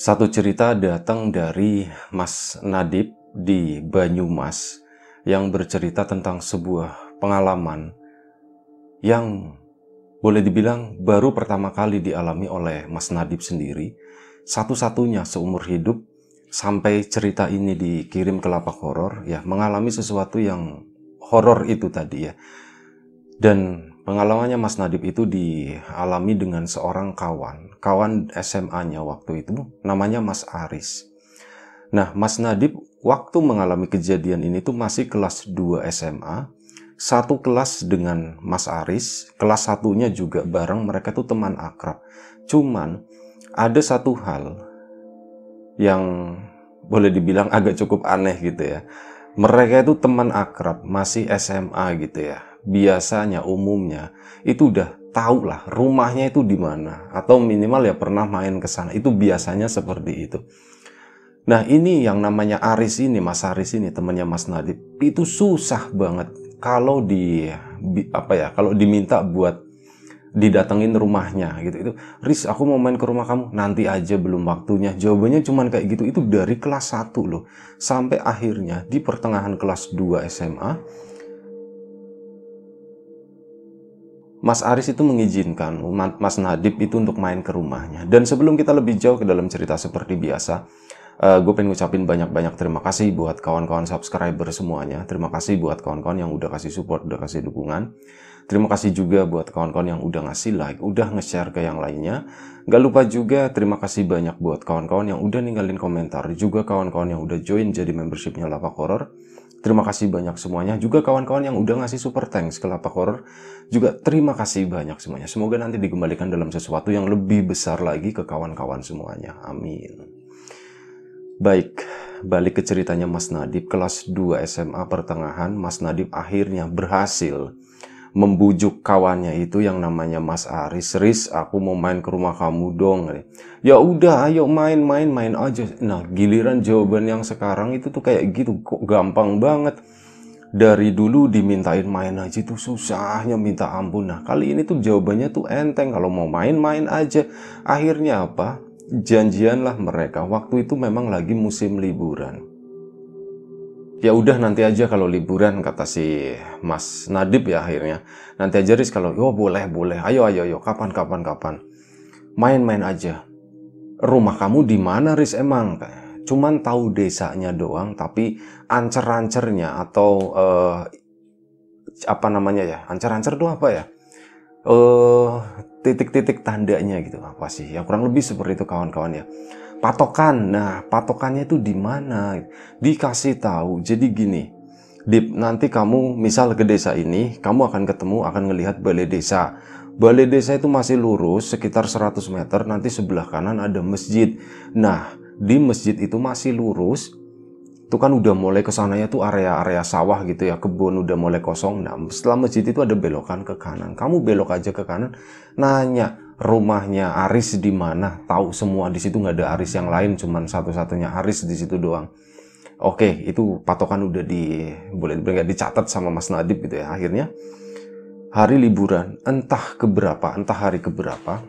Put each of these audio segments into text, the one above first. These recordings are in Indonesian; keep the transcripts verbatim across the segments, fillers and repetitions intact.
Satu cerita datang dari Mas Nadif di Banyumas yang bercerita tentang sebuah pengalaman yang boleh dibilang baru pertama kali dialami oleh Mas Nadif sendiri, satu-satunya seumur hidup sampai cerita ini dikirim ke Lapak Horor, ya, mengalami sesuatu yang horor itu tadi, ya. Dan pengalamannya Mas Nadif itu dialami dengan seorang kawan, kawan S M A-nya waktu itu, namanya Mas Haris. Nah, Mas Nadif waktu mengalami kejadian ini tuh masih kelas dua S M A, satu kelas dengan Mas Haris, kelas satunya juga bareng, mereka tuh teman akrab. Cuman ada satu hal yang boleh dibilang agak cukup aneh gitu ya. Mereka itu teman akrab, masih S M A gitu ya. Biasanya umumnya itu udah tahu lah rumahnya itu di mana, atau minimal ya pernah main ke sana. Itu biasanya seperti itu. Nah, ini yang namanya Haris ini, Mas Haris ini temannya Mas Nadif, itu susah banget kalau di apa ya, kalau diminta buat didatengin rumahnya gitu. Itu, "Ris, aku mau main ke rumah kamu." "Nanti aja, belum waktunya." Jawabannya cuman kayak gitu. Itu dari kelas satu loh. Sampai akhirnya di pertengahan kelas dua S M A, Mas Haris itu mengizinkan Mas Nadif itu untuk main ke rumahnya. Dan sebelum kita lebih jauh ke dalam cerita seperti biasa, uh, gue pengen ngucapin banyak-banyak terima kasih buat kawan-kawan subscriber semuanya. Terima kasih buat kawan-kawan yang udah kasih support, udah kasih dukungan. Terima kasih juga buat kawan-kawan yang udah ngasih like, udah nge-share ke yang lainnya. Gak lupa juga terima kasih banyak buat kawan-kawan yang udah ninggalin komentar. Juga kawan-kawan yang udah join jadi membershipnya Lapak Horor. Terima kasih banyak semuanya. Juga kawan-kawan yang udah ngasih super thanks ke Lapak Horor, juga terima kasih banyak semuanya. Semoga nanti dikembalikan dalam sesuatu yang lebih besar lagi ke kawan-kawan semuanya. Amin. Baik, balik ke ceritanya Mas Nadif. Kelas dua S M A pertengahan, Mas Nadif akhirnya berhasil membujuk kawannya itu yang namanya Mas Haris. "Ris, aku mau main ke rumah kamu dong." "Ya udah, ayo main, main, main aja." Nah, giliran jawaban yang sekarang itu tuh kayak gitu, kok gampang banget. Dari dulu dimintain main aja tuh susahnya minta ampun. Nah, kali ini tuh jawabannya tuh enteng, kalau mau main, main aja. Akhirnya apa? Janjianlah mereka. Waktu itu memang lagi musim liburan. "Ya udah, nanti aja kalau liburan," kata si Mas Nadif ya akhirnya. "Nanti aja, Ris, kalau..." "Yo, boleh, boleh. Ayo, ayo, ayo. Kapan, kapan, kapan. Main-main aja." "Rumah kamu di mana, Ris, emang?" Cuman tahu desanya doang, tapi ancer-ancernya atau uh, apa namanya ya? Ancer-ancer itu apa ya? Titik-titik uh, tandanya gitu, apa sih? Ya kurang lebih seperti itu kawan-kawan ya. Patokan, nah patokannya itu di mana? Dikasih tahu. Jadi gini, "Dip, nanti kamu misal ke desa ini, kamu akan ketemu, akan ngelihat balai desa. Balai desa itu masih lurus sekitar seratus meter, nanti sebelah kanan ada masjid. Nah, di masjid itu masih lurus, itu kan udah mulai kesananya tuh area-area sawah gitu ya, kebun udah mulai kosong. Nah, setelah masjid itu ada belokan ke kanan. Kamu belok aja ke kanan, nanya rumahnya Haris di mana?" Tahu semua di situ, nggak ada Haris yang lain, cuman satu-satunya Haris di situ doang. Oke, itu patokan udah di boleh dibilang dicatat sama Mas Nadif gitu ya. Akhirnya hari liburan, entah keberapa, entah hari keberapa,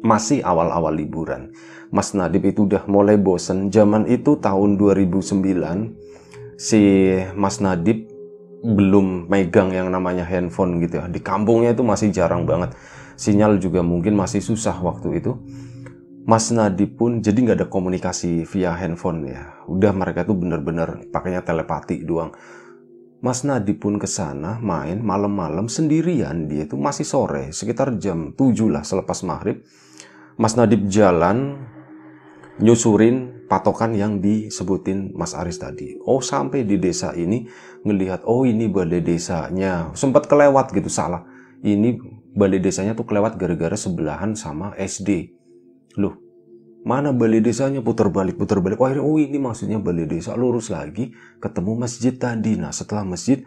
masih awal-awal liburan. Mas Nadif itu udah mulai bosen. Zaman itu tahun dua ribu sembilan, si Mas Nadif belum megang yang namanya handphone gitu ya. Di kampungnya itu masih jarang banget. Sinyal juga mungkin masih susah waktu itu. Mas Nadif pun jadi nggak ada komunikasi via handphone ya. Udah mereka tuh bener-bener pakainya telepati doang. Mas Nadif pun kesana main malam-malam sendirian. Dia itu masih sore, sekitar jam tujuh lah, selepas maghrib. Mas Nadif jalan nyusurin patokan yang disebutin Mas Haris tadi. Oh, sampai di desa ini ngelihat, oh ini balai desanya. Sempat kelewat gitu, salah. Ini balai desanya tuh kelewat gara-gara sebelahan sama S D. Loh, mana balai desanya? Putar balik, putar balik. Akhirnya, oh ini maksudnya balai desa. Lurus lagi, ketemu masjid tadi. Nah, setelah masjid,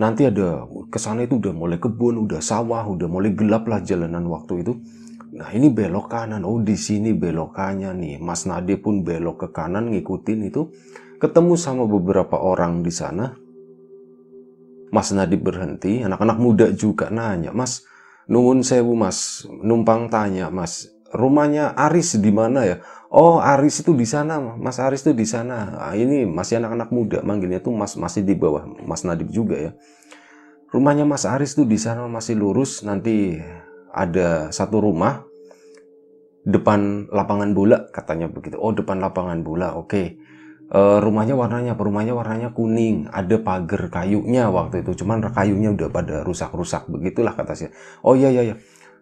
nanti ada kesana itu udah mulai kebun, udah sawah, udah mulai gelap lah jalanan waktu itu. Nah, ini belok kanan. Oh, di sini belokannya nih. Mas Nadif pun belok ke kanan, ngikutin itu. Ketemu sama beberapa orang di sana. Mas Nadif berhenti. Anak-anak muda juga nanya, "Mas, nuwun sewu mas, numpang tanya mas, rumahnya Haris di mana ya? Oh, Haris itu di sana, Mas Haris itu di sana. Nah, ini masih anak-anak muda, manggilnya tuh Mas, masih di bawah Mas Nadif juga ya. Rumahnya Mas Haris tuh di sana masih lurus, nanti ada satu rumah depan lapangan bola, katanya begitu. Oh, depan lapangan bola, oke. Okay. Uh, rumahnya warnanya rumahnya warnanya kuning, ada pagar kayunya waktu itu, cuman kayunya udah pada rusak-rusak, begitulah kata saya. Oh iya iya iya,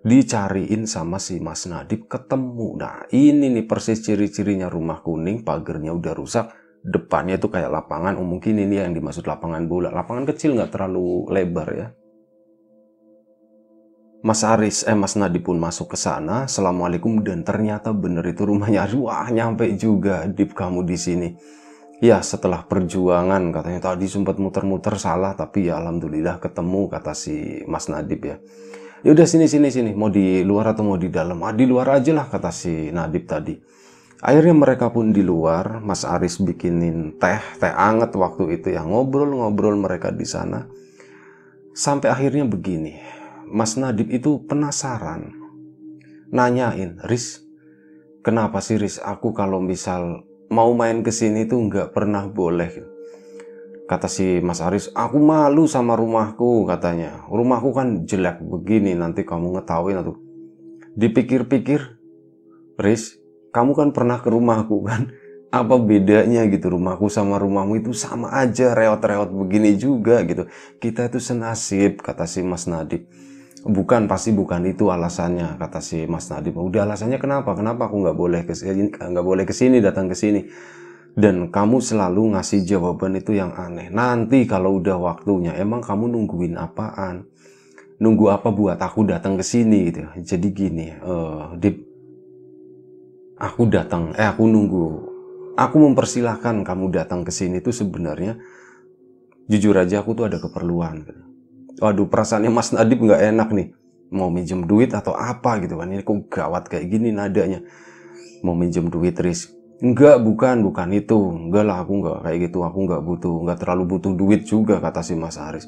dicariin sama si Mas Nadif, ketemu. Nah ini nih persis ciri-cirinya, rumah kuning, pagarnya udah rusak, depannya tuh kayak lapangan. Oh, mungkin ini yang dimaksud lapangan bola, lapangan kecil nggak terlalu lebar ya. Mas Haris, eh Mas Nadif pun masuk ke sana. Assalamualaikum, dan ternyata bener itu rumahnya. Wah, nyampe juga Dip kamu di sini. Ya, setelah perjuangan katanya tadi sempat muter-muter salah, tapi ya alhamdulillah ketemu, kata si Mas Nadif ya. Ya udah, sini sini sini, mau di luar atau mau di dalam? Ah, di luar aja lah, kata si Nadif tadi. Akhirnya mereka pun di luar. Mas Haris bikinin teh, teh anget waktu itu ya, ngobrol-ngobrol mereka di sana. Sampai akhirnya begini. Mas Nadif itu penasaran, nanyain, Riz, kenapa sih Riz, aku kalau misal mau main ke sini tuh nggak pernah boleh? Kata si Mas Haris, aku malu sama rumahku, katanya. Rumahku kan jelek begini, nanti kamu ngetawain tuh. Dipikir-pikir, Riz, kamu kan pernah ke rumahku kan? Apa bedanya gitu, rumahku sama rumahmu itu sama aja, reot-reot begini juga gitu. Kita itu senasib, kata si Mas Nadif. Bukan, pasti bukan itu alasannya, kata si Mas Nadif. Udah, alasannya kenapa? Kenapa aku nggak boleh kesini, nggak boleh kesini, datang ke sini? Dan kamu selalu ngasih jawaban itu yang aneh. Nanti kalau udah waktunya, emang kamu nungguin apaan? Nunggu apa buat aku datang ke sini gitu? Jadi gini, uh, Dip, aku datang, eh aku nunggu, aku mempersilahkan kamu datang ke sini tuh sebenarnya, jujur aja aku tuh ada keperluan. Waduh, perasaannya Mas Nadif nggak enak nih, mau minjem duit atau apa gitu kan. Ini kok gawat kayak gini nadanya, mau minjem duit Riz. Enggak, bukan, bukan itu, enggak lah, aku nggak kayak gitu, aku nggak butuh, nggak terlalu butuh duit juga, kata si Mas Haris.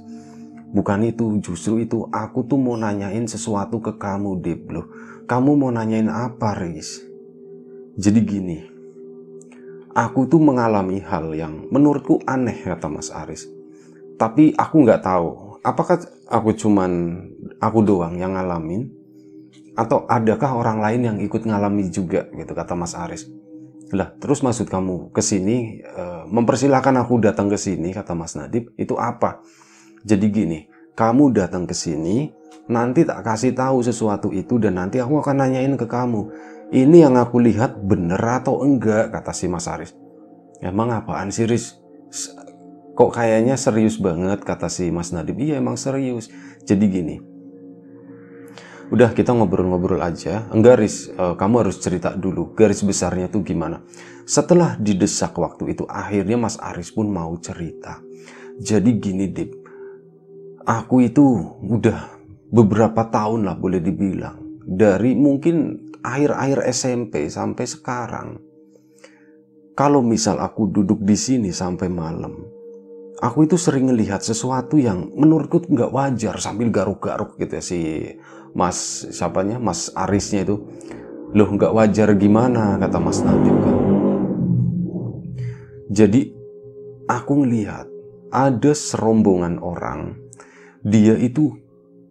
Bukan itu, justru itu aku tuh mau nanyain sesuatu ke kamu, Dip. Loh, kamu mau nanyain apa, Riz? Jadi gini, aku tuh mengalami hal yang menurutku aneh, kata Mas Haris, tapi aku nggak tahu apakah aku cuman aku doang yang ngalamin atau adakah orang lain yang ikut ngalami juga gitu, kata Mas Haris. Lah, terus maksud kamu kesini e, mempersilahkan aku datang ke sini, kata Mas Nadif, itu apa? Jadi gini, kamu datang ke sini, nanti tak kasih tahu sesuatu itu, dan nanti aku akan nanyain ke kamu, ini yang aku lihat bener atau enggak, kata si Mas Haris. Emang apaan sih, Riz? Kok kayaknya serius banget, kata si Mas Nadif. Iya, emang serius. Jadi gini, udah kita ngobrol-ngobrol aja. Enggak, Riz, e, kamu harus cerita dulu garis besarnya tuh gimana. Setelah didesak waktu itu, akhirnya Mas Haris pun mau cerita. Jadi gini, Dip, aku itu udah beberapa tahun lah boleh dibilang, dari mungkin akhir-akhir S M P sampai sekarang, kalau misal aku duduk di sini sampai malam, aku itu sering ngelihat sesuatu yang menurutku nggak wajar, sambil garuk-garuk gitu ya si Mas siapanya Mas Harisnya itu. Loh, nggak wajar gimana, kata Mas Nadif kan. Jadi aku ngelihat ada serombongan orang, dia itu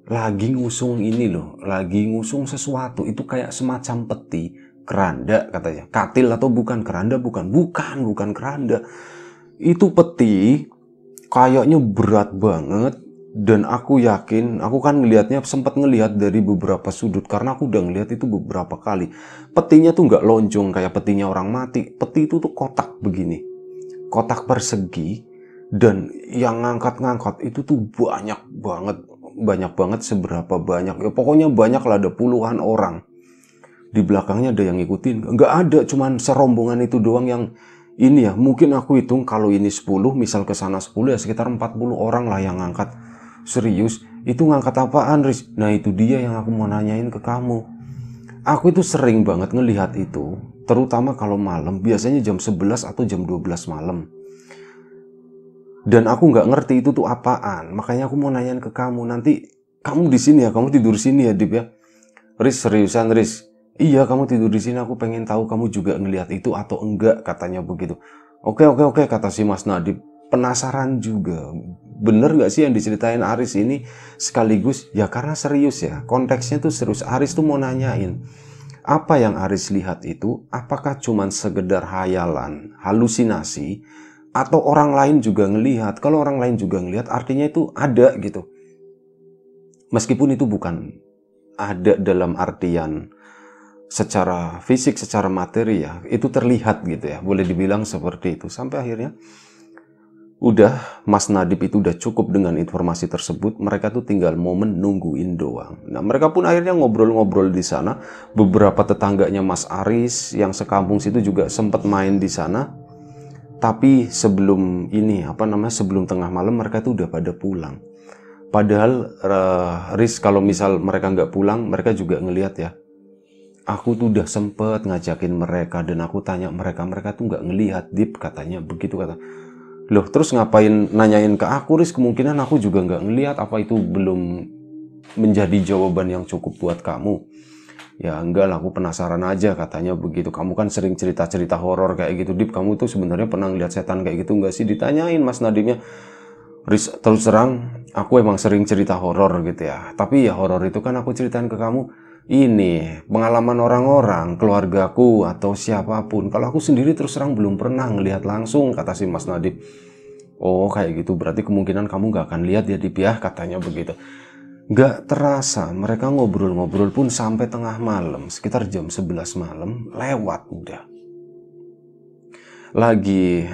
lagi ngusung ini loh, lagi ngusung sesuatu itu kayak semacam peti, keranda katanya, katil atau bukan keranda, bukan, bukan, bukan keranda, itu peti. Kayaknya berat banget, dan aku yakin, aku kan ngelihatnya, sempat ngelihat dari beberapa sudut, karena aku udah ngelihat itu beberapa kali. Petinya tuh nggak lonjong kayak petinya orang mati, peti itu tuh kotak begini, kotak persegi, dan yang ngangkat-ngangkat itu tuh banyak banget, banyak banget, seberapa banyak, ya pokoknya banyak lah, ada puluhan orang. Di belakangnya ada yang ngikutin, nggak ada, cuman serombongan itu doang yang ini ya, mungkin aku hitung kalau ini sepuluh, misal ke sana sepuluh ya sekitar empat puluh orang lah yang ngangkat. Serius, itu ngangkat apaan, Riz? Nah, itu dia yang aku mau nanyain ke kamu. Aku itu sering banget ngelihat itu, terutama kalau malam, biasanya jam sebelas atau jam dua belas malam. Dan aku nggak ngerti itu tuh apaan, makanya aku mau nanyain ke kamu. Nanti kamu di sini ya, kamu tidur sini ya, Dip ya. Riz, seriusan Riz, Iya, kamu tidur di sini, aku pengen tahu kamu juga ngelihat itu atau enggak, katanya begitu. Oke, oke, oke, kata si Mas Nadif. Penasaran juga, bener gak sih yang diceritain Haris ini? Sekaligus, ya karena serius ya, konteksnya tuh serius. Haris tuh mau nanyain, apa yang Haris lihat itu, apakah cuman segedar hayalan, halusinasi, atau orang lain juga ngelihat? Kalau orang lain juga ngelihat, artinya itu ada gitu. Meskipun itu bukan ada dalam artian secara fisik, secara materi ya, itu terlihat gitu ya, boleh dibilang seperti itu. Sampai akhirnya udah, Mas Nadif itu udah cukup dengan informasi tersebut. Mereka tuh tinggal momen nungguin doang. Nah, mereka pun akhirnya ngobrol-ngobrol di sana. Beberapa tetangganya Mas Haris yang sekampung situ juga sempat main di sana. Tapi sebelum ini, apa namanya, sebelum tengah malam mereka tuh udah pada pulang. Padahal uh, Riz, kalau misal mereka nggak pulang, mereka juga ngelihat ya. Aku tuh udah sempet ngajakin mereka dan aku tanya mereka, mereka tuh nggak ngelihat, Dip, katanya begitu, kata. Loh, terus ngapain nanyain ke aku, Riz? Kemungkinan aku juga nggak ngelihat. Apa itu belum menjadi jawaban yang cukup buat kamu? Ya enggak lah, aku penasaran aja, katanya begitu. Kamu kan sering cerita-cerita horor kayak gitu, Dip. Kamu tuh sebenarnya pernah ngelihat setan kayak gitu nggak sih? Ditanyain Mas Nadifnya. Riz, terus terang aku emang sering cerita horor gitu ya. Tapi ya horor itu kan aku ceritain ke kamu, ini pengalaman orang-orang, keluargaku atau siapapun. Kalau aku sendiri terus terang belum pernah ngelihat langsung, kata si Mas Nadif. Oh kayak gitu, berarti kemungkinan kamu gak akan lihat ya, Dip, ya, katanya begitu. Gak terasa mereka ngobrol-ngobrol pun sampai tengah malam, sekitar jam sebelas malam lewat udah. Lagi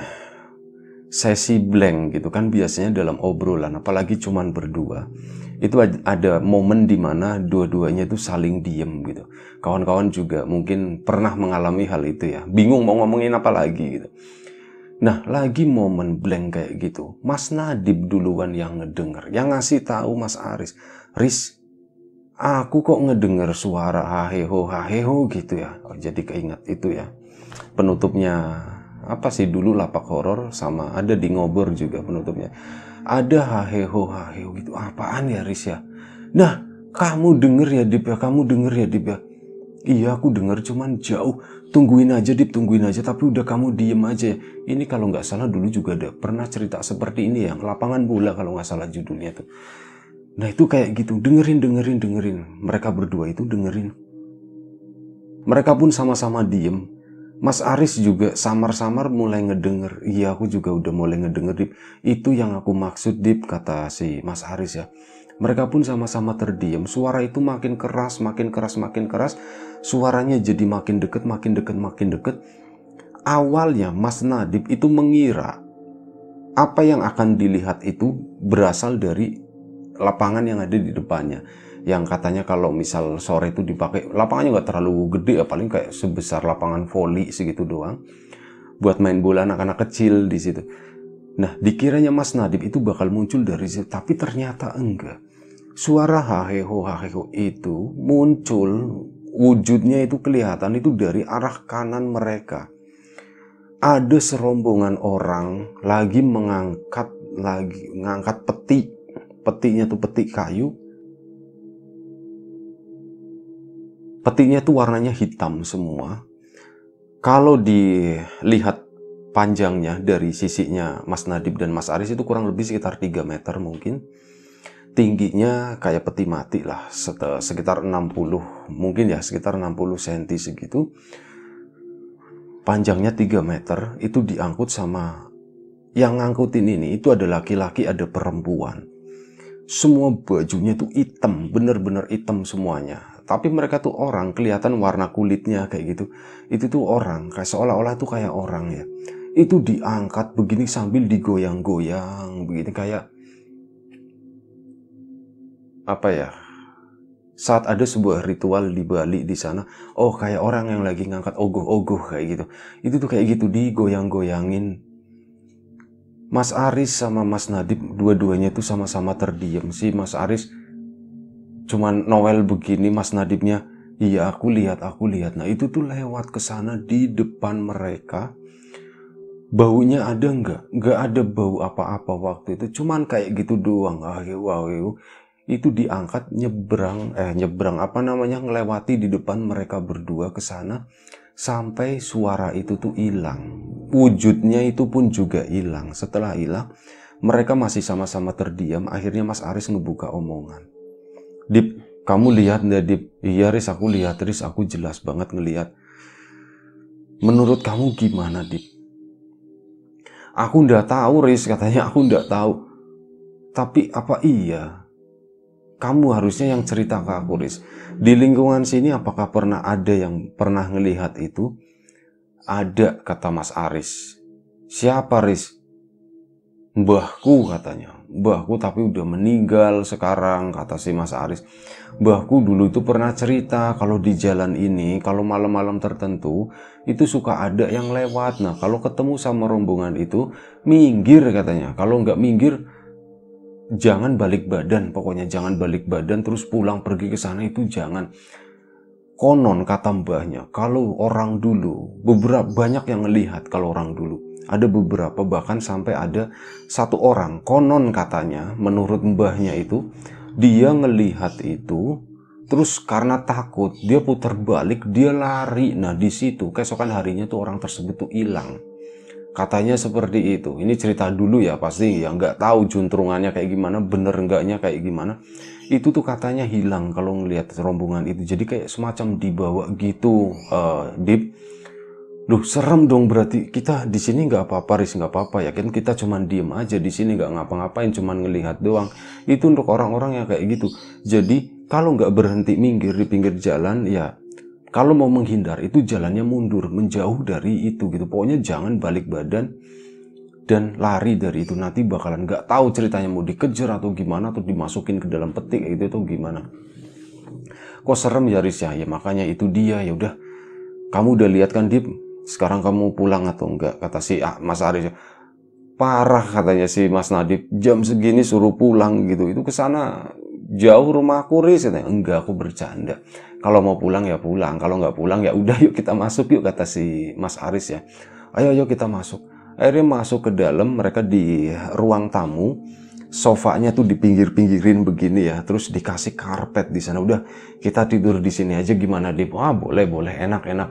sesi blank gitu kan biasanya dalam obrolan, apalagi cuman berdua. Itu ada momen dimana dua-duanya itu saling diem gitu. Kawan-kawan juga mungkin pernah mengalami hal itu ya. Bingung mau ngomongin apa lagi gitu. Nah, lagi momen blank kayak gitu, Mas Nadif duluan yang ngedenger, yang ngasih tahu Mas Haris. Riz, aku kok ngedenger suara haheho haheho gitu ya. Oh, jadi keinget itu ya. Penutupnya apa sih dulu Lapak Horor, sama ada di Ngobor juga penutupnya. Ada haheho haheho gitu. Apaan ya, Riz ya? Nah, kamu denger ya, Dip ya? Kamu denger ya, Dip ya? Iya, aku denger, cuman jauh. Tungguin aja, Dip, tungguin aja. Tapi udah, kamu diem aja ya. Ini kalau nggak salah dulu juga ada pernah cerita seperti ini ya. Lapangan bola kalau nggak salah judulnya tuh. Nah, itu kayak gitu. Dengerin, dengerin, dengerin. Mereka berdua itu dengerin. Mereka pun sama-sama diem. Mas Haris juga samar-samar mulai ngedenger. Iya, aku juga udah mulai ngedenger, Dip. Itu yang aku maksud, Dip, kata si Mas Haris ya. Mereka pun sama-sama terdiam. Suara itu makin keras, makin keras, makin keras. Suaranya jadi makin deket, makin deket, makin deket. Awalnya Mas Nadif itu mengira apa yang akan dilihat itu berasal dari lapangan yang ada di depannya. Yang katanya kalau misal sore itu dipakai, lapangannya nggak terlalu gede ya, paling kayak sebesar lapangan voli segitu doang, buat main bola anak-anak kecil di situ. Nah, dikiranya Mas Nadif itu bakal muncul dari situ, tapi ternyata enggak. Suara haheho haheho itu muncul, wujudnya itu kelihatan itu dari arah kanan mereka. Ada serombongan orang lagi mengangkat lagi mengangkat peti, petinya tuh peti kayu. Petinya tuh warnanya hitam semua. Kalau dilihat panjangnya dari sisinya Mas Nadif dan Mas Haris itu kurang lebih sekitar tiga meter mungkin. Tingginya kayak peti mati lah, sekitar enam puluh mungkin ya, sekitar enam puluh sentimeter segitu. Panjangnya tiga meter, itu diangkut sama, yang ngangkutin ini itu ada laki-laki, ada perempuan. Semua bajunya tuh hitam, bener-bener hitam semuanya. Tapi mereka tuh orang, kelihatan warna kulitnya kayak gitu. Itu tuh orang, kayak seolah-olah tuh kayak orang ya. Itu diangkat begini sambil digoyang-goyang begini, kayak apa ya? Saat ada sebuah ritual di Bali di sana. Oh, kayak orang yang lagi ngangkat ogoh-ogoh kayak gitu. Itu tuh kayak gitu, digoyang-goyangin. Mas Haris sama Mas Nadif dua-duanya tuh sama-sama terdiam. Si Mas Haris cuman Noel begini, Mas Nadifnya, iya aku lihat, aku lihat. Nah, itu tuh lewat ke sana di depan mereka. Baunya ada nggak? Nggak ada bau apa-apa waktu itu. Cuman kayak gitu doang. Ah, wow, itu diangkat nyebrang, eh nyebrang apa namanya, ngelewati di depan mereka berdua ke sana sampai suara itu tuh hilang. Wujudnya itu pun juga hilang. Setelah hilang, mereka masih sama-sama terdiam. Akhirnya Mas Haris ngebuka omongan. Dip, kamu lihat nggak Dip? Iya Riz, aku lihat Riz, aku jelas banget ngelihat. Menurut kamu gimana Dip? Aku nggak tahu Riz, katanya aku nggak tahu. Tapi apa iya? Kamu harusnya yang cerita ke aku, Riz. Di lingkungan sini apakah pernah ada yang pernah ngelihat itu? Ada, kata Mas Haris. Siapa, Riz? Mbahku, katanya. Mbahku tapi udah meninggal sekarang, kata si Mas Haris. Mbahku dulu itu pernah cerita kalau di jalan ini, kalau malam-malam tertentu, itu suka ada yang lewat. Nah, kalau ketemu sama rombongan itu, minggir, katanya. Kalau nggak minggir, jangan balik badan, pokoknya jangan balik badan terus pulang pergi ke sana, itu jangan. Konon kata mbahnya, kalau orang dulu beberapa banyak yang ngelihat, kalau orang dulu ada beberapa, bahkan sampai ada satu orang, konon katanya menurut mbahnya itu dia ngelihat itu, terus karena takut dia putar balik, dia lari. Nah di situ keesokan harinya tuh orang tersebut tuh hilang. Katanya seperti itu. Ini cerita dulu ya, pasti ya nggak tahu juntrungannya kayak gimana, bener enggaknya kayak gimana. Itu tuh katanya hilang kalau ngelihat rombongan itu. Jadi kayak semacam dibawa gitu, uh, Dip. Duh, serem dong berarti. Kita di sini nggak apa-apa, Riz, nggak apa-apa ya kan? Kita cuman diem aja di sini, nggak ngapa-ngapain, cuman ngelihat doang. Itu untuk orang-orang yang kayak gitu. Jadi kalau nggak berhenti minggir di pinggir jalan ya. Kalau mau menghindar itu jalannya mundur, menjauh dari itu gitu. Pokoknya jangan balik badan dan lari dari itu. Nanti bakalan gak tahu ceritanya mau dikejar atau gimana, atau dimasukin ke dalam peti gitu atau gimana. Kok serem ya Riz ya? Ya makanya itu dia. Ya udah, kamu udah lihat kan Dip? Sekarang kamu pulang atau enggak? Kata si ah, Mas Haris. Parah katanya si Mas Nadif. Jam segini suruh pulang gitu. Itu kesana jauh rumahku Riz. Enggak, aku bercanda. Kalau mau pulang ya pulang, kalau nggak pulang ya udah, yuk kita masuk yuk, kata si Mas Haris ya. Ayo ayo kita masuk. Akhirnya masuk ke dalam, mereka di ruang tamu. Sofanya tuh di pinggir-pinggirin begini ya, terus dikasih karpet di sana. Udah, kita tidur di sini aja gimana Dip? Ah, boleh boleh, enak-enak.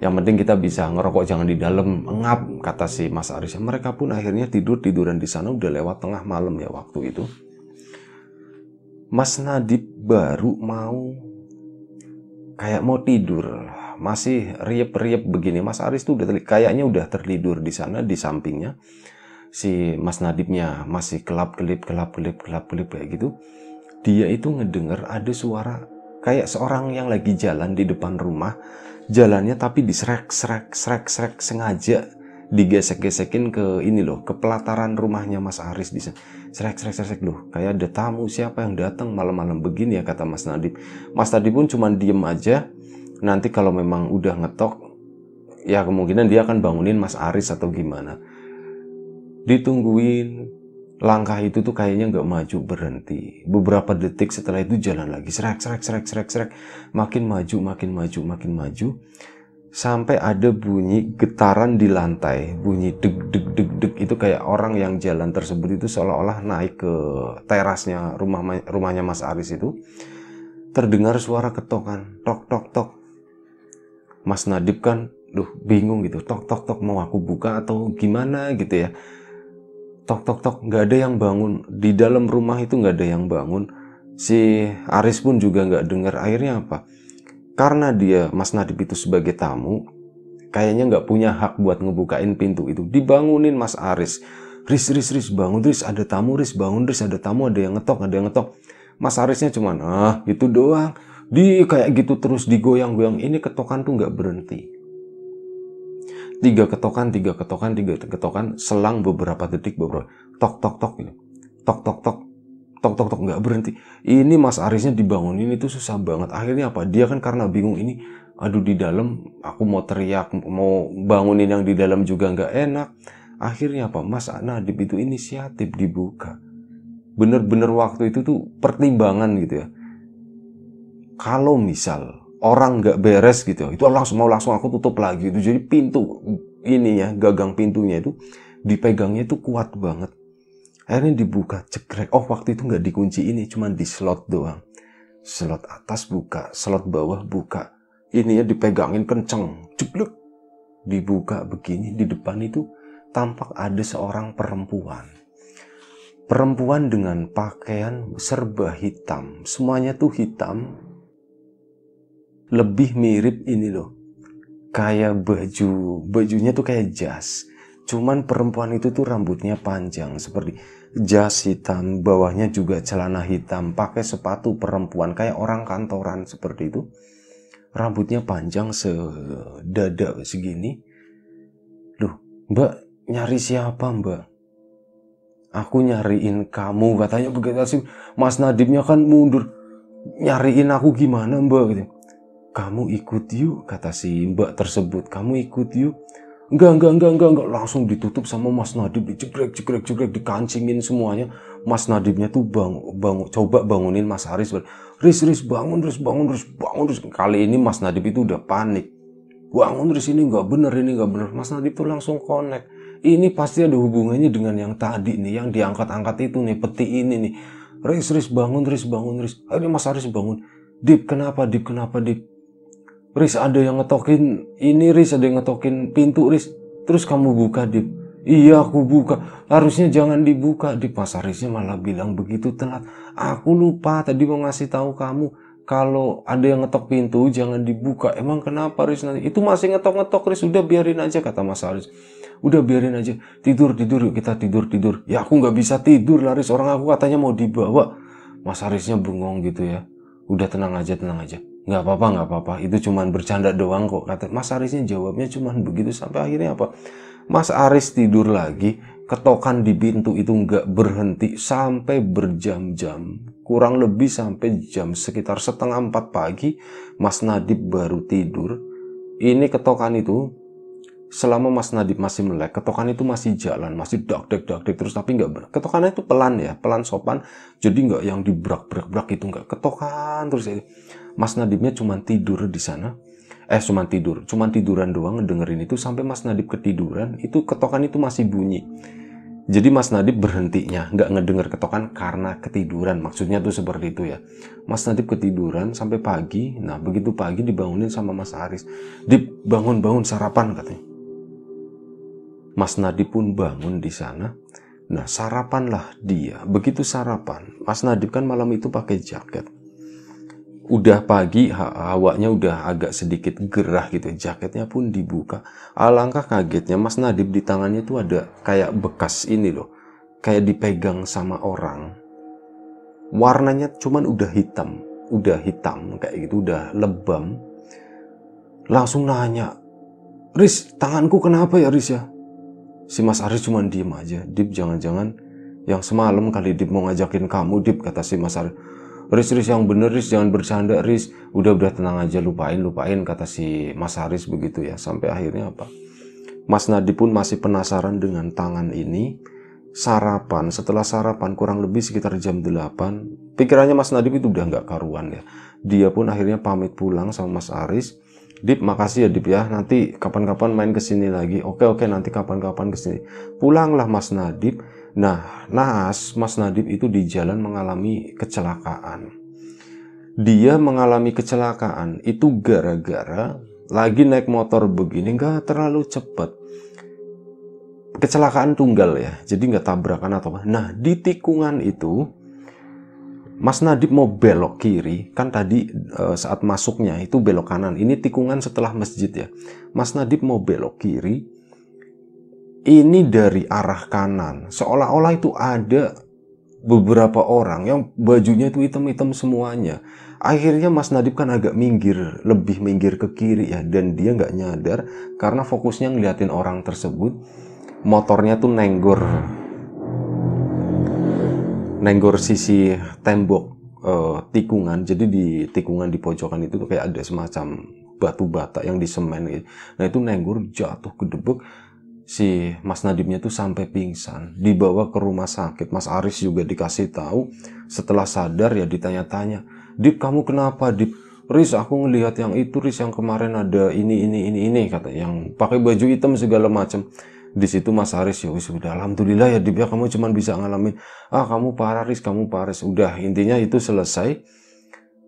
Yang penting kita bisa ngerokok, jangan di dalam, ngap, kata si Mas Haris. Mereka pun akhirnya tidur-tiduran di sana, udah lewat tengah malam ya waktu itu. Mas Nadif baru mau kayak mau tidur, masih riep-riep begini. Mas Haris tuh udah kayaknya udah tertidur di sana, di sampingnya si Mas Nadifnya masih kelap-kelip, kelap-kelip, kelap-kelip kayak gitu. Dia itu ngedenger ada suara kayak seorang yang lagi jalan di depan rumah, jalannya tapi diserek-serek-serek-serek, sengaja digesek-gesekin ke ini loh, ke pelataran rumahnya Mas Haris di sana. Serek-serek-serek loh, kayak ada tamu siapa yang datang malam-malam begini ya, kata Mas Nadif. Mas Nadif pun cuman diem aja. Nanti kalau memang udah ngetok, ya kemungkinan dia akan bangunin Mas Haris atau gimana. Ditungguin, langkah itu tuh kayaknya nggak maju, berhenti. Beberapa detik setelah itu jalan lagi, serek-serek-serek-serek-serek, makin maju, makin maju, makin maju. Sampai ada bunyi getaran di lantai, bunyi deg deg deg deg. Itu kayak orang yang jalan tersebut itu seolah-olah naik ke terasnya rumah rumahnya Mas Haris itu. Terdengar suara ketokan, tok tok tok. Mas Nadif kan, duh bingung gitu, tok tok tok, mau aku buka atau gimana gitu ya. Tok tok tok, nggak ada yang bangun di dalam rumah itu, nggak ada yang bangun. Si Haris pun juga nggak dengar. Akhirnya apa? Karena dia, Mas Nadif itu sebagai tamu, kayaknya nggak punya hak buat ngebukain pintu itu. Dibangunin Mas Haris. Riz, Riz, Riz, bangun Riz, ada tamu Riz, bangun Riz, ada tamu, ada yang ngetok, ada yang ngetok. Mas Harisnya cuman, ah gitu doang. Di kayak gitu terus digoyang-goyang. Ini ketokan tuh nggak berhenti. Tiga ketokan, tiga ketokan, tiga ketokan, selang beberapa detik, beberapa tok, tok, tok, gitu. Tok, tok, tok. Tok tok tok, nggak berhenti. Ini Mas Harisnya dibangunin itu susah banget. Akhirnya apa? Dia kan karena bingung ini, aduh di dalam aku mau teriak, mau bangunin yang di dalam juga nggak enak. Akhirnya apa? Mas Nadif itu inisiatif dibuka. Bener-bener waktu itu tuh pertimbangan gitu ya. Kalau misal orang nggak beres gitu, itu langsung mau langsung aku tutup lagi itu. Jadi pintu ini ya, gagang pintunya itu dipegangnya itu kuat banget. Akhirnya dibuka, cekrek. Oh, waktu itu nggak dikunci ini, cuman di slot doang. Slot atas buka, slot bawah buka. Ini ya dipegangin kenceng, jeblek. Dibuka begini, di depan itu tampak ada seorang perempuan. Perempuan dengan pakaian serba hitam. Semuanya tuh hitam. Lebih mirip ini loh. Kayak baju, bajunya tuh kayak jas. Cuman perempuan itu tuh rambutnya panjang seperti jas hitam, bawahnya juga celana hitam, pakai sepatu perempuan kayak orang kantoran seperti itu. Rambutnya panjang sedada segini. Loh, Mbak nyari siapa Mbak? Aku nyariin kamu, katanya begitu sih. Mas Nadifnya kan mundur, nyariin aku gimana Mbak? Gitu. Kamu ikut yuk, kata si Mbak tersebut. Kamu ikut yuk. Enggak, enggak, enggak, enggak, enggak. Langsung ditutup sama Mas Nadif. Dijegrek, jegrek, jegrek. Dikancingin semuanya. Mas Nadifnya tuh bangun, bangun, coba bangunin Mas Haris. Ris, Ris, bangun, Ris, bangun, Ris, bangun, Ris. Kali ini Mas Nadif itu udah panik. Bangun, Ris, ini enggak bener, ini enggak bener. Mas Nadif tuh langsung connect. Ini pasti ada hubungannya dengan yang tadi nih. Yang diangkat-angkat itu nih, peti ini nih. Ris, Ris, bangun, Ris, bangun, Ris. Ayo Mas Haris bangun. Dip, kenapa, Dip, kenapa, Dip? Riz, ada yang ngetokin ini, Riz, ada yang ngetokin pintu, Riz. Terus kamu buka, Dip. Iya, aku buka. Harusnya jangan dibuka, Dip. Mas Harisnya malah bilang begitu telat. Aku lupa tadi mau ngasih tahu kamu. Kalau ada yang ngetok pintu, jangan dibuka. Emang kenapa, Riz? Nanti itu masih ngetok-ngetok, Riz. Udah biarin aja, kata Mas Haris. Udah biarin aja. Tidur, tidur, yuk kita tidur, tidur. Ya, aku nggak bisa tidur lah, Riz. Orang aku katanya mau dibawa. Mas Harisnya bengong gitu ya. Udah tenang aja, tenang aja. Nggak apa-apa, nggak apa-apa. Itu cuman bercanda doang kok, kata Mas Harisnya. Jawabnya cuman begitu sampai akhirnya apa? Mas Haris tidur lagi. Ketokan di pintu itu nggak berhenti sampai berjam-jam. Kurang lebih sampai jam sekitar setengah empat pagi, Mas Nadif baru tidur. Ini ketokan itu selama Mas Nadif masih melek, ketokan itu masih jalan, masih dak-dak-dak-dak terus, tapi nggak ber. Ketokannya itu pelan ya, pelan sopan. Jadi nggak yang dibrak-brak-brak itu nggak. Ketokan terus. Mas Nadifnya cuma tidur di sana. Eh, cuma tidur. Cuma tiduran doang ngedengerin itu sampai Mas Nadif ketiduran. Itu ketokan itu masih bunyi. Jadi Mas Nadif berhentinya. Nggak ngedenger ketokan karena ketiduran. Maksudnya tuh seperti itu ya. Mas Nadif ketiduran sampai pagi. Nah, begitu pagi dibangunin sama Mas Haris. Dip, bangun-bangun sarapan katanya. Mas Nadif pun bangun di sana. Nah, sarapanlah dia. Begitu sarapan, Mas Nadif kan malam itu pakai jaket. Udah pagi, hawanya udah agak sedikit gerah gitu. Jaketnya pun dibuka. Alangkah kagetnya Mas Nadif, di tangannya tuh ada kayak bekas ini loh. Kayak dipegang sama orang. Warnanya cuman udah hitam. Udah hitam kayak gitu, udah lebam. Langsung nanya, Riz, tanganku kenapa ya Riz ya? Si Mas Haris cuman diem aja. Dip, jangan-jangan yang semalam kali Dip mau ngajakin kamu, Dip, kata si Mas Haris. Riz, Riz, yang bener Riz, jangan bercanda Riz. Udah-udah tenang aja, lupain, lupain, kata si Mas Haris begitu ya. Sampai akhirnya apa? Mas Nadif pun masih penasaran dengan tangan ini. Sarapan, setelah sarapan kurang lebih sekitar jam delapan. Pikirannya Mas Nadif itu udah nggak karuan ya. Dia pun akhirnya pamit pulang sama Mas Haris. Dip, makasih ya Dip ya. Nanti kapan-kapan main kesini lagi. Oke, oke, nanti kapan-kapan kesini. Pulanglah Mas Nadif. Nah, naas Mas Nadif itu di jalan mengalami kecelakaan. Dia mengalami kecelakaan itu gara-gara lagi naik motor begini, nggak terlalu cepat. Kecelakaan tunggal ya, jadi nggak tabrakan atau apa. Nah, di tikungan itu Mas Nadif mau belok kiri. Kan tadi e, saat masuknya itu belok kanan. Ini tikungan setelah masjid ya. Mas Nadif mau belok kiri. Ini dari arah kanan, seolah-olah itu ada beberapa orang yang bajunya itu hitam-hitam semuanya. Akhirnya Mas Nadif kan agak minggir, lebih minggir ke kiri ya. Dan dia nggak nyadar karena fokusnya ngeliatin orang tersebut. Motornya tuh nenggor, nenggor sisi tembok eh, tikungan. Jadi di tikungan di pojokan itu tuh kayak ada semacam batu bata yang disemen gitu. Nah itu nenggor, jatuh ke debek. Si Mas Nadifnya tuh sampai pingsan, dibawa ke rumah sakit. Mas Haris juga dikasih tahu, setelah sadar ya ditanya-tanya, Dip, kamu kenapa Dip? Riz, aku ngelihat yang itu Riz, yang kemarin ada ini ini ini ini, kata yang pakai baju hitam segala macam. Di situ Mas Haris, ya sudah, alhamdulillah ya Dip ya, kamu cuma bisa ngalamin, ah kamu parah Haris, kamu parah. Udah, intinya itu selesai.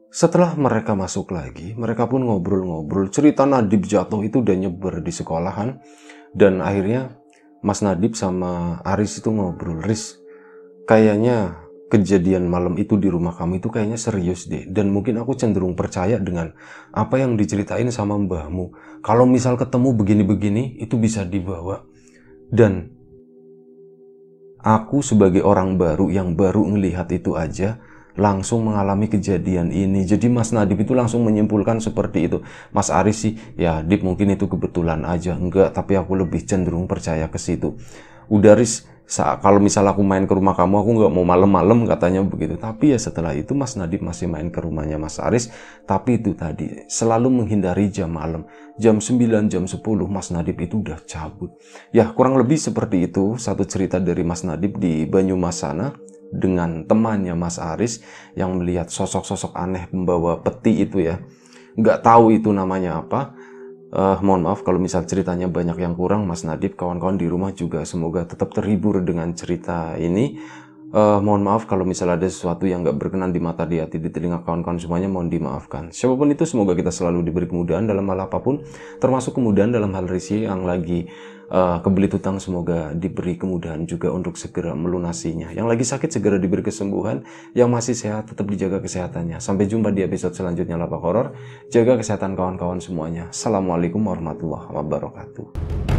Setelah mereka masuk lagi, mereka pun ngobrol-ngobrol. Cerita Nadif jatuh itu udah nyebar di sekolahan. Dan akhirnya Mas Nadif sama Haris itu ngobrol, Haris, kayaknya kejadian malam itu di rumah kami itu kayaknya serius deh. Dan mungkin aku cenderung percaya dengan apa yang diceritain sama mbahmu. Kalau misal ketemu begini-begini, itu bisa dibawa. Dan aku sebagai orang baru yang baru ngelihat itu aja, langsung mengalami kejadian ini. Jadi Mas Nadif itu langsung menyimpulkan seperti itu. Mas Haris sih, ya Dip mungkin itu kebetulan aja. Enggak, tapi aku lebih cenderung percaya ke situ. Udah Haris, kalau misal aku main ke rumah kamu, aku nggak mau malam-malam, katanya begitu. Tapi ya setelah itu Mas Nadif masih main ke rumahnya Mas Haris. Tapi itu tadi, selalu menghindari jam malam. Jam sembilan, jam sepuluh Mas Nadif itu udah cabut. Ya kurang lebih seperti itu satu cerita dari Mas Nadif di Banyumas sana, dengan temannya Mas Haris yang melihat sosok-sosok aneh membawa peti itu ya. Nggak tahu itu namanya apa. Uh, mohon maaf kalau misal ceritanya banyak yang kurang. Mas Nadif, kawan-kawan di rumah juga semoga tetap terhibur dengan cerita ini. Uh, mohon maaf kalau misal ada sesuatu yang gak berkenan di mata, di hati, di telinga kawan-kawan semuanya, mohon dimaafkan. Siapapun itu, semoga kita selalu diberi kemudahan dalam hal apapun, termasuk kemudahan dalam hal rezeki yang lagi uh, kebelit utang, semoga diberi kemudahan juga untuk segera melunasinya. Yang lagi sakit segera diberi kesembuhan, yang masih sehat tetap dijaga kesehatannya. Sampai jumpa di episode selanjutnya Lapak Horor. Jaga kesehatan kawan-kawan semuanya. Assalamualaikum warahmatullahi wabarakatuh.